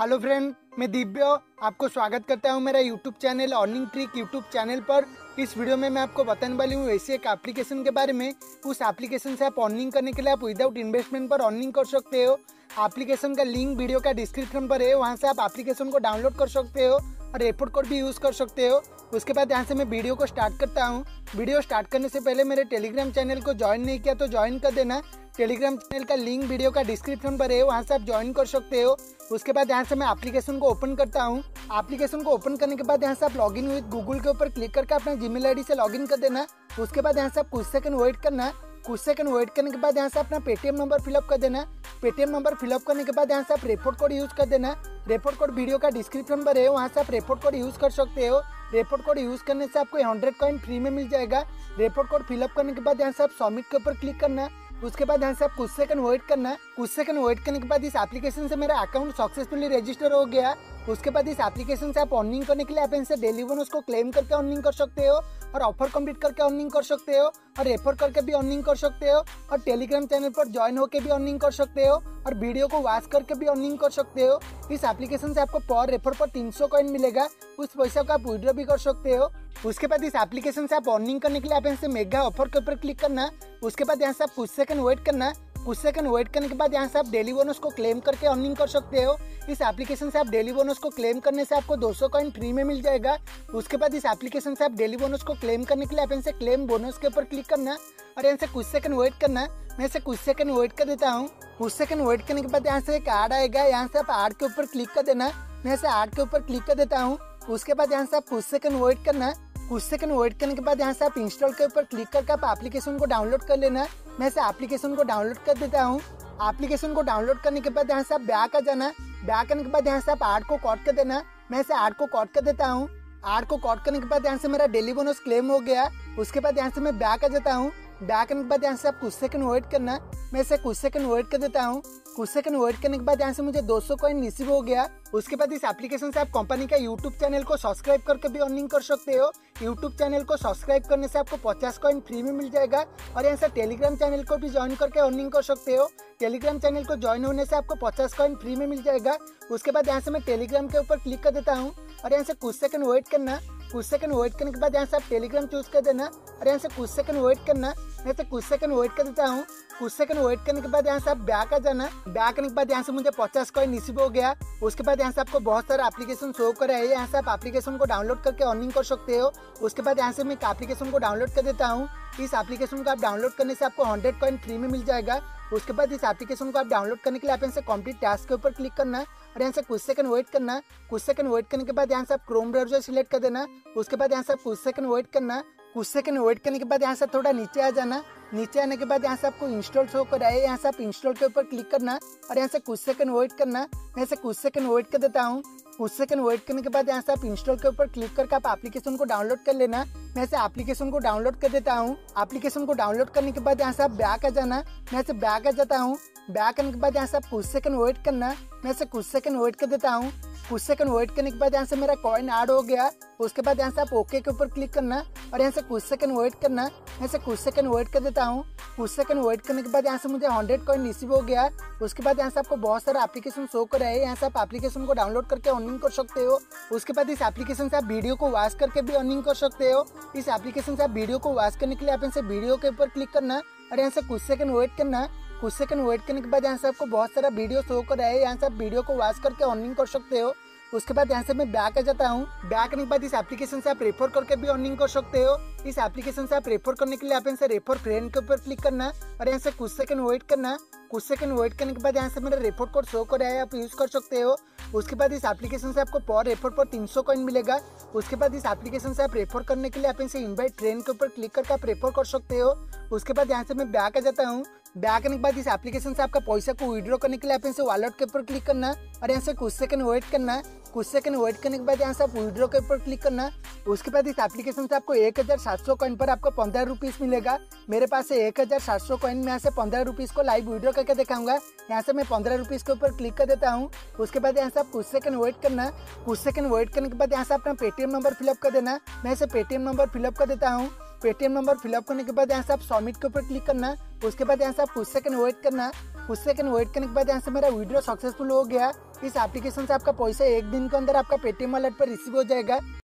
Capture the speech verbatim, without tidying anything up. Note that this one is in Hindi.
हेलो फ्रेंड, मैं दिव्य आपको स्वागत करता हूं मेरा YouTube channel earning trick YouTube channel पर। इस वीडियो में मैं आपको बताने वाली हूं ऐसी एक एप्लीकेशन के बारे में। उस एप्लीकेशन से आप अर्निंग करने के लिए आप विदाउट इन्वेस्टमेंट पर अर्निंग कर सकते हो। एप्लीकेशन का लिंक वीडियो का डिस्क्रिप्शन पर है, वहाँ से आप एप्लीकेशन को डाउनलोड कर सकते हो और रेफर कोड भी यूज़ कर सकते हो। उसके बाद यहाँ से मैं वीडियो को स्टार्ट करता हूँ। वीडियो स्टार्ट करने से पहले मेरे टेलीग्राम चैनल को ज्वाइन नहीं किया तो ज्वाइन कर देना। टेलीग्राम चैनल का लिंक वीडियो का डिस्क्रिप्शन पर है, वहाँ से आप ज्वाइन कर सकते हो। उसके बाद यहाँ से मैं एप्लीकेशन को ओपन करता हूँ। एप्लीकेशन को ओपन करने के बाद यहाँ से आप लॉगिन विद गूगल के ऊपर क्लिक करके अपना जीमेल आईडी से लॉगिन कर देना। उसके बाद यहाँ से आप कुछ सेकंड वेट करना। कुछ सेकंड वेट करने के बाद यहाँ से अपना पेटीएम नंबर फिलअप कर देना। पेटीएम नंबर फिलअप करने के बाद यहाँ से आप रेफर कोड यूज़ कर देना। रेफर कोड वीडियो का डिस्क्रिप्शन पर है, वहाँ से आप रेफर कोड यूज़ कर सकते हो। रेफर कोड यूज़ करने से आपको हंड्रेड कॉइन फ्री में मिल जाएगा। रेफर कोड फिलअप करने के बाद यहाँ से आप सबमिट के ऊपर क्लिक करना। उसके बाद यहाँ से आप कुछ सेकंड वेट करना। कुछ सेकंड वेट करने के बाद इस एप्लीकेशन से मेरा अकाउंट सक्सेसफुली रजिस्टर हो गया। उसके बाद इस एप्लीकेशन से आप अर्निंग करने के लिए आप इनसे डेली बोनस को क्लेम करके अर्निंग कर सकते हो और ऑफर कंप्लीट करके अर्निंग कर सकते हो और रेफर करके भी अर्निंग कर सकते हो और टेलीग्राम चैनल पर ज्वाइन होकर भी अर्निंग कर सकते हो और वीडियो को वॉच करके भी अर्निंग कर सकते हो। इस एप्लीकेशन से आपको पर रेफर पर तीन सौ कॉइन मिलेगा। उस पैसा को आप विड्रॉ भी कर सकते हो। उसके बाद इस एप्लीकेशन से आप अर्निंग करने के लिए आप यहाँ से मेगा ऑफर के ऊपर क्लिक करना। उसके बाद यहाँ से आप कुछ सेकंड वेट करना। कुछ सेकंड वेट करने के बाद यहाँ से आप डेली बोनस को क्लेम करके अर्निंग कर सकते हो। इस एप्लीकेशन से आप डेली बोनस को क्लेम करने से आपको दो सौ कॉइन फ्री में मिल जाएगा। उसके बाद इस एप्लीकेशन से आप डेली बोनस को क्लेम करने के लिए आप यहाँ से क्लेम बोनस के ऊपर क्लिक करना और यहाँ से कुछ सेकंड वेट करना। मैं इसे कुछ सेकंड वेट कर देता हूँ। कुछ सेकंड वेट करने के बाद यहाँ से एक ऐड आएगा, यहाँ से आप ऐड के ऊपर क्लिक कर देना। मैं इसे ऐड के ऊपर क्लिक कर देता हूँ। उसके बाद यहाँ से आप कुछ सेकंड वेट करना। कुछ सेकंड वेट करने के बाद यहाँ से आप इंस्टॉल के ऊपर क्लिक करके आप एप्लीकेशन को डाउनलोड कर लेना। मैं इसे एप्लीकेशन को डाउनलोड कर देता हूँ। एप्लीकेशन को डाउनलोड करने के बाद यहाँ से आप बैक आ जाना। बैक आने के बाद यहाँ से आप ऐड को कॉट कर देना। मैं इसे ऐड को कॉट कर देता हूँ। ऐड को कॉट करने के बाद यहाँ से मेरा डेली बोनस क्लेम हो गया। उसके बाद यहाँ से मैं बैक आ जाता हूँ। बैक आने के बाद यहाँ से आप कुछ सेकंड वेट करना। मैं इसे कुछ सेकंड वेट कर देता हूँ। कुछ सेकंड वेट करने के बाद यहाँ से मुझे दो सौ कॉइन रिसीव हो गया। उसके बाद इस एप्लीकेशन से आप कंपनी का यूट्यूब चैनल को सब्सक्राइब करके भी अर्निंग कर सकते हो। यूट्यूब चैनल को सब्सक्राइब करने से आपको पचास कॉइन फ्री में मिल जाएगा और यहाँ से टेलीग्राम चैनल को भी ज्वाइन करके अर्निंग कर सकते हो। टेलीग्राम चैनल को ज्वाइन होने से आपको पचास कॉइन फ्री में मिल जाएगा। उसके बाद यहाँ से मैं टेलीग्राम के ऊपर क्लिक कर देता हूँ और यहाँ से कुछ सेकंड वेट करना। कुछ सेकंड वेट करने के बाद यहाँ से आप टेलीग्राम चूज कर देना और यहाँ से कुछ सेकंड वेट करना। मैं से कुछ सेकंड वेट कर देता हूँ। कुछ सेकंड वेट करने के बाद यहाँ से आप बैक आ जाना। बैक आने के बाद यहाँ से मुझे पचास कॉइन रिसीव हो गया। उसके बाद यहाँ से आपको बहुत सारा एप्लीकेशन शो कर रहा है, यहाँ से आप एप्लीकेशन को डाउनलोड करके अर्निंग कर सकते हो। उसके बाद यहाँ से मैं एक एप्लीकेशन को डाउनलोड कर देता हूँ। इस एप्लीकेशन को आप डाउनलोड करने से आपको हंड्रेड कॉइन फ्री में मिल जाएगा। उसके बाद इस एप्लीकेशन को आप डाउनलोड करने के लिए आप यहाँ से कंप्लीट टास्क के ऊपर क्लिक करना और यहाँ से कुछ सेकंड वेट करना। कुछ सेकंड वेट करने के बाद यहाँ से आप क्रोम ब्राउजर सिलेक्ट कर देना। उसके बाद यहाँ से आप कुछ सेकंड वेट करना। कुछ सेकंड वेट करने के बाद यहाँ से थोड़ा नीचे आ जाना। नीचे आने के बाद यहाँ से आपको इंस्टॉल शो कर रहा है, यहाँ से आप इंस्टॉल के ऊपर क्लिक करना और यहाँ से कुछ सेकंड वेट करना। मैं से कुछ सेकंड वेट कर देता हूँ। कुछ सेकंड वेट करने के बाद यहाँ से आप इंस्टॉल के ऊपर क्लिक करके आप एप्लीकेशन को डाउनलोड कर लेना। मैं से एप्लीकेशन को डाउनलोड कर देता हूँ। एप्लीकेशन को डाउनलोड करने के बाद यहाँ से आप बैक आ जाना। मैं से बैक आ जाता हूँ। बैक आने के बाद यहाँ से आप कुछ सेकंड वेट करना। मैं से कुछ सेकंड वेट कर देता हूँ। कुछ सेकंड वेट करने के बाद यहाँ से मेरा कॉइन ऐड हो गया। उसके बाद यहाँ से आप ओके के ऊपर क्लिक करना और यहाँ से कुछ सेकंड वेट करना। यहाँ से कुछ सेकंड वेट कर देता हूँ। कुछ सेकंड वेट करने के बाद यहाँ से मुझे हंड्रेड कॉइन रिसीव हो गया। उसके बाद यहाँ से आपको बहुत सारा एप्लीकेशन शो कर रहे हैं, यहाँ से आप एप्लीकेशन को डाउनलोड करके अर्निंग कर सकते हो। उसके बाद इस एप्लीकेशन से आप वीडियो को वॉच करके भी अर्निंग कर सकते हो। इस एप्लीकेशन से आप वीडियो को वॉच करने के लिए आप यहाँ से वीडियो के ऊपर क्लिक करना और यहाँ से कुछ सेकंड वेट करना। कुछ सेकंड वेट करने के बाद यहाँ से आपको बहुत सारा वीडियो शो कर रहा है, यहाँ से आप वीडियो को वॉच करके अर्निंग कर सकते हो। उसके बाद यहाँ से मैं बैक आ जाता हूँ। बैक आने के बाद इस एप्लीकेशन से आप रेफर करके भी अर्निंग कर सकते हो। इस एप्लीकेशन से आप रेफर करने के लिए आप यहाँ से रेफर फ्रेंड के ऊपर क्लिक करना और यहाँ से कुछ सेकंड वेट करना। कुछ सेकंड वेट करने के बाद यहाँ से मेरा रेफर कोड शो कर रहा है, आप यूज़ कर सकते हो। उसके बाद इस एप्लीकेशन से आपको पर रेफर पर तीन सौ कॉइन मिलेगा। उसके बाद इस एप्लीकेशन से आप रेफर करने के लिए आप इनसे इनवाइट फ्रेंड के ऊपर क्लिक करके आप रेफर कर सकते हो। उसके बाद यहाँ से मैं बैक आ जाता हूँ। बैक आने के बाद इस एप्लीकेशन से आपका पैसा को विड्रॉ करने के लिए आप इनसे वॉलेट के ऊपर क्लिक करना और यहाँ से कुछ सेकंड वेट करना। कुछ सेकंड वेट करने के बाद यहाँ से आप विड्रॉ के ऊपर क्लिक करना। उसके बाद इस एप्लीकेशन से आपको एक हज़ार सात सौ कॉइन पर आपको पंद्रह रुपीज़ मिलेगा। मेरे पास से एक हज़ार सात सौ कॉइन में यहाँ से पंद्रह रुपीज़ को लाइव विड्रॉ करके दिखाऊंगा। यहाँ से मैं पंद्रह रुपीज़ के ऊपर क्लिक कर देता हूँ। उसके बाद यहाँ से आप कुछ सेकंड वेट करना। कुछ सेकंड वेट करने के बाद यहाँ से अपना पेटीएम नंबर फिलअप कर देना। मैं इसे पेटीएम नंबर फिलअप कर देता हूँ। पेटीएम नंबर फिलअप करने के बाद यहाँ से आप सबमिट के ऊपर क्लिक करना। उसके बाद यहाँ से आप कुछ सेकंड वेट करना। कुछ सेकंड वेट करने के बाद यहाँ से मेरा विड्रॉ सक्सेसफुल हो गया। इस एप्लीकेशन से आपका पैसा एक दिन के अंदर आपका पेटीएम वॉलेट पर रिसीव हो जाएगा।